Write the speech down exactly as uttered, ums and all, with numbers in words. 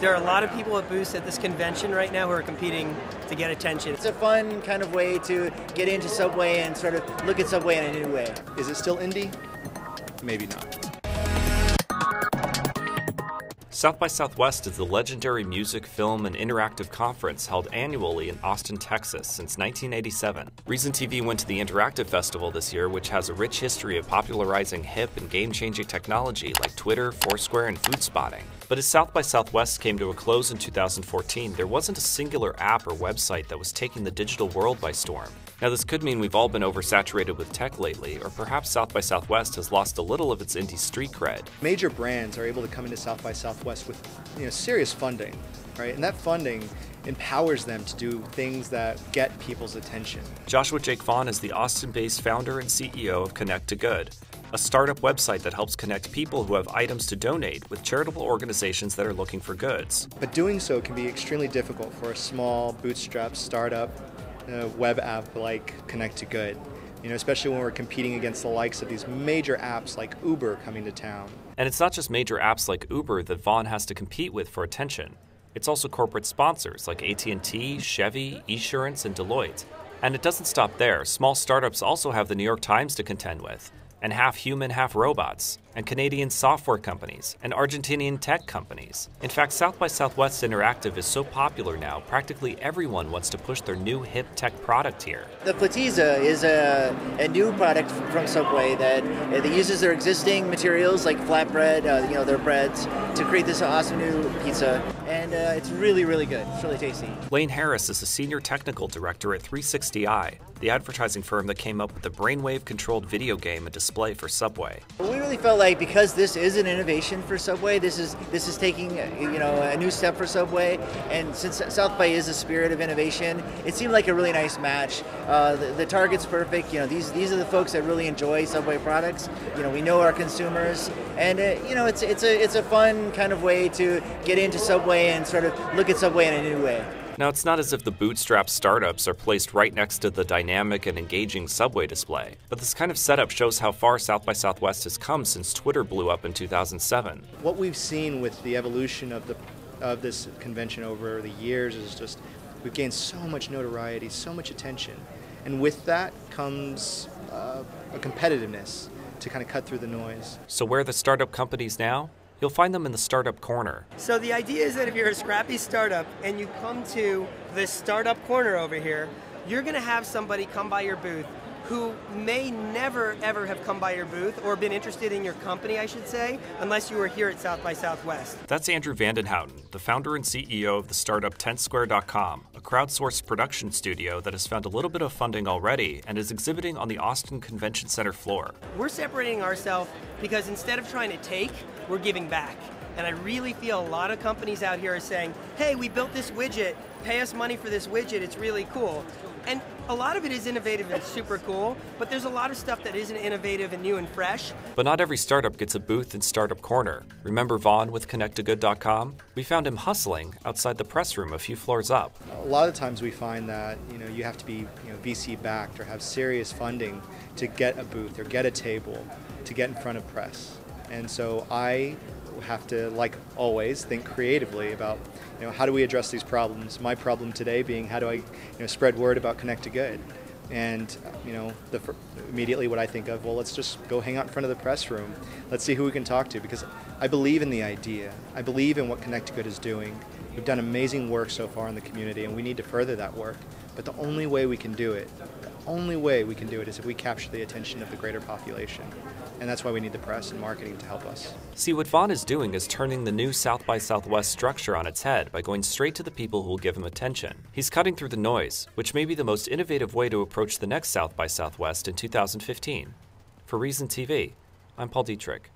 There are a lot of people at booths at this convention right now who are competing to get attention. It's a fun kind of way to get into Subway and sort of look at Subway in a new way. Is it still indie? Maybe not. South by Southwest is the legendary music, film, and interactive conference held annually in Austin, Texas since nineteen eighty-seven. Reason T V went to the Interactive Festival this year, which has a rich history of popularizing hip and game-changing technology like Twitter, Foursquare, and FoodSpotting. But as South by Southwest came to a close in two thousand fourteen, there wasn't a singular app or website that was taking the digital world by storm. Now, this could mean we've all been oversaturated with tech lately, or perhaps South by Southwest has lost a little of its indie street cred. Major brands are able to come into South by Southwest with, you know, serious funding, right? And that funding empowers them to do things that get people's attention. Joshua Jake Vaughn is the Austin-based founder and C E O of Connect to Good, a startup website that helps connect people who have items to donate with charitable organizations that are looking for goods. But doing so can be extremely difficult for a small, bootstrap startup uh, web app like Connect to Good, you know, especially when we're competing against the likes of these major apps like Uber coming to town. And it's not just major apps like Uber that Vaughn has to compete with for attention. It's also corporate sponsors like A T and T, Chevy, Esurance, and Deloitte. And it doesn't stop there. Small startups also have the New York Times to contend with, and half human, half robots, and Canadian software companies, and Argentinian tech companies. In fact, South by Southwest Interactive is so popular now, practically everyone wants to push their new hip tech product here. The Flatizza is a, a new product from Subway that, uh, that uses their existing materials like flatbread, uh, you know, their breads, to create this awesome new pizza. And uh, it's really, really good. It's really tasty. Lane Harris is a senior technical director at three sixty i, the advertising firm that came up with the brainwave-controlled video game and display for Subway. We really felt like because this is an innovation for Subway, this is this is taking, you know, a new step for Subway, and since South by is a spirit of innovation, it seemed like a really nice match. Uh, the, the target's perfect. You know, these these are the folks that really enjoy Subway products. You know, we know our consumers, and uh, you know, it's it's a it's a fun kind of way to get into Subway and sort of look at Subway in a new way. Now, it's not as if the bootstrap startups are placed right next to the dynamic and engaging Subway display, but this kind of setup shows how far South by Southwest has come since Twitter blew up in two thousand seven. What we've seen with the evolution of the of this convention over the years is just we've gained so much notoriety, so much attention, and with that comes uh, a competitiveness to kind of cut through the noise. So where are the startup companies now? You'll find them in the startup corner. So the idea is that if you're a scrappy startup and you come to this startup corner over here, you're gonna have somebody come by your booth who may never ever have come by your booth or been interested in your company, I should say, unless you were here at South by Southwest. That's Andrew van den Houten, the founder and C E O of the startup Tent Square dot com, a crowdsourced production studio that has found a little bit of funding already and is exhibiting on the Austin Convention Center floor. We're separating ourselves because instead of trying to take, we're giving back. And I really feel a lot of companies out here are saying, hey, we built this widget, pay us money for this widget, it's really cool. And a lot of it is innovative and super cool, but there's a lot of stuff that isn't innovative and new and fresh. But not every startup gets a booth in Startup Corner. Remember Vaughn with Connect to Good dot com? We found him hustling outside the press room a few floors up. A lot of times we find that, you know, you have to be, you know, V C-backed or have serious funding to get a booth or get a table to get in front of press. And so I have to, like always, think creatively about, you know, how do we address these problems? My problem today being how do I, you know, spread word about Connect to Good? And, you know, the, immediately what I think of, well, let's just go hang out in front of the press room. Let's see who we can talk to, because I believe in the idea. I believe in what Connect to Good is doing. We've done amazing work so far in the community, and we need to further that work. But the only way we can do it, the only way we can do it is if we capture the attention of the greater population. And that's why we need the press and marketing to help us. See, what Vaughn is doing is turning the new South by Southwest structure on its head by going straight to the people who will give him attention. He's cutting through the noise, which may be the most innovative way to approach the next South by Southwest in two thousand fifteen. For Reason T V, I'm Paul Dietrich.